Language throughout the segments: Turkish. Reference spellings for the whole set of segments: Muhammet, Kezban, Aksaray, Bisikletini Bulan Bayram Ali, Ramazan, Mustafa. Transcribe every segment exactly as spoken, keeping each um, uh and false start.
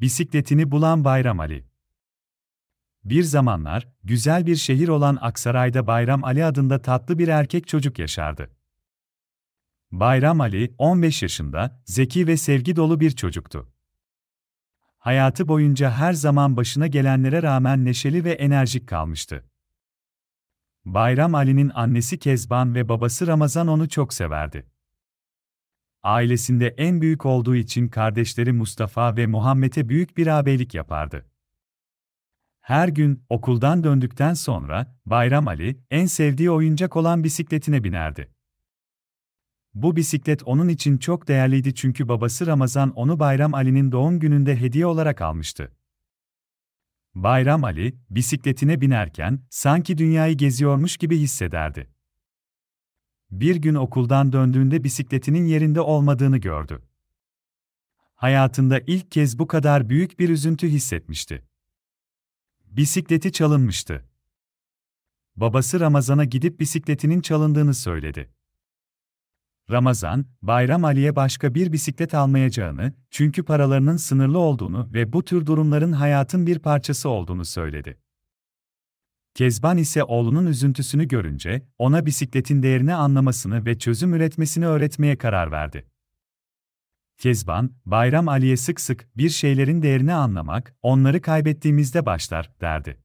Bisikletini bulan Bayram Ali. Bir zamanlar, güzel bir şehir olan Aksaray'da Bayram Ali adında tatlı bir erkek çocuk yaşardı. Bayram Ali, on beş yaşında, zeki ve sevgi dolu bir çocuktu. Hayatı boyunca her zaman başına gelenlere rağmen neşeli ve enerjik kalmıştı. Bayram Ali'nin annesi Kezban ve babası Ramazan onu çok severdi. Ailesinde en büyük olduğu için kardeşleri Mustafa ve Muhammet'e büyük bir ağabeylik yapardı. Her gün, okuldan döndükten sonra, Bayram Ali, en sevdiği oyuncak olan bisikletine binerdi. Bu bisiklet onun için çok değerliydi çünkü babası Ramazan onu Bayram Ali'nin doğum gününde hediye olarak almıştı. Bayram Ali, bisikletine binerken, sanki dünyayı geziyormuş gibi hissederdi. Bir gün okuldan döndüğünde bisikletinin yerinde olmadığını gördü. Hayatında ilk kez bu kadar büyük bir üzüntü hissetmişti. Bisikleti çalınmıştı. Babası Ramazan'a gidip bisikletinin çalındığını söyledi. Ramazan, Bayram Ali'ye başka bir bisiklet almayacağını, çünkü paralarının sınırlı olduğunu ve bu tür durumların hayatın bir parçası olduğunu söyledi. Kezban ise oğlunun üzüntüsünü görünce, ona bisikletin değerini anlamasını ve çözüm üretmesini öğretmeye karar verdi. Kezban, Bayram Ali'ye sık sık bir şeylerin değerini anlamak, onları kaybettiğimizde başlar, derdi.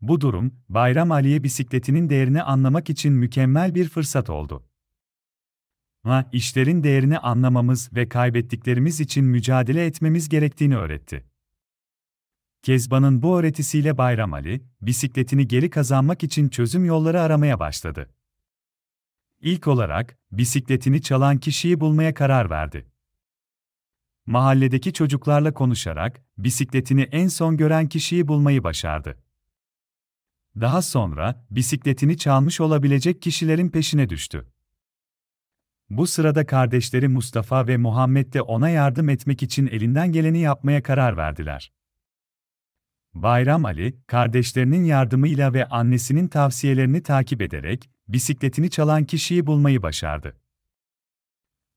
Bu durum, Bayram Ali'ye bisikletinin değerini anlamak için mükemmel bir fırsat oldu. Ha, işlerin değerini anlamamız ve kaybettiklerimiz için mücadele etmemiz gerektiğini öğretti. Kezban'ın bu öğretisiyle Bayram Ali, bisikletini geri kazanmak için çözüm yolları aramaya başladı. İlk olarak, bisikletini çalan kişiyi bulmaya karar verdi. Mahalledeki çocuklarla konuşarak, bisikletini en son gören kişiyi bulmayı başardı. Daha sonra, bisikletini çalmış olabilecek kişilerin peşine düştü. Bu sırada kardeşleri Mustafa ve Muhammet de ona yardım etmek için elinden geleni yapmaya karar verdiler. Bayram Ali, kardeşlerinin yardımıyla ve annesinin tavsiyelerini takip ederek, bisikletini çalan kişiyi bulmayı başardı.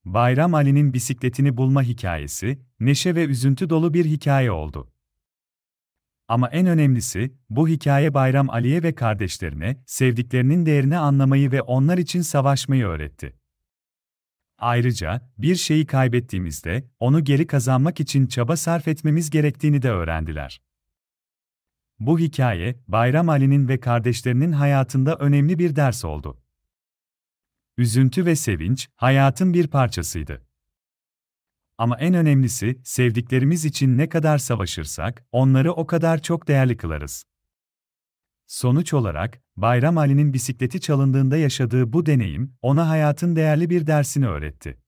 Bayram Ali'nin bisikletini bulma hikayesi, neşe ve üzüntü dolu bir hikaye oldu. Ama en önemlisi, bu hikaye Bayram Ali'ye ve kardeşlerine, sevdiklerinin değerini anlamayı ve onlar için savaşmayı öğretti. Ayrıca, bir şeyi kaybettiğimizde, onu geri kazanmak için çaba sarf etmemiz gerektiğini de öğrendiler. Bu hikaye, Bayram Ali'nin ve kardeşlerinin hayatında önemli bir ders oldu. Üzüntü ve sevinç, hayatın bir parçasıydı. Ama en önemlisi, sevdiklerimiz için ne kadar savaşırsak, onları o kadar çok değerli kılarız. Sonuç olarak, Bayram Ali'nin bisikleti çalındığında yaşadığı bu deneyim, ona hayatın değerli bir dersini öğretti.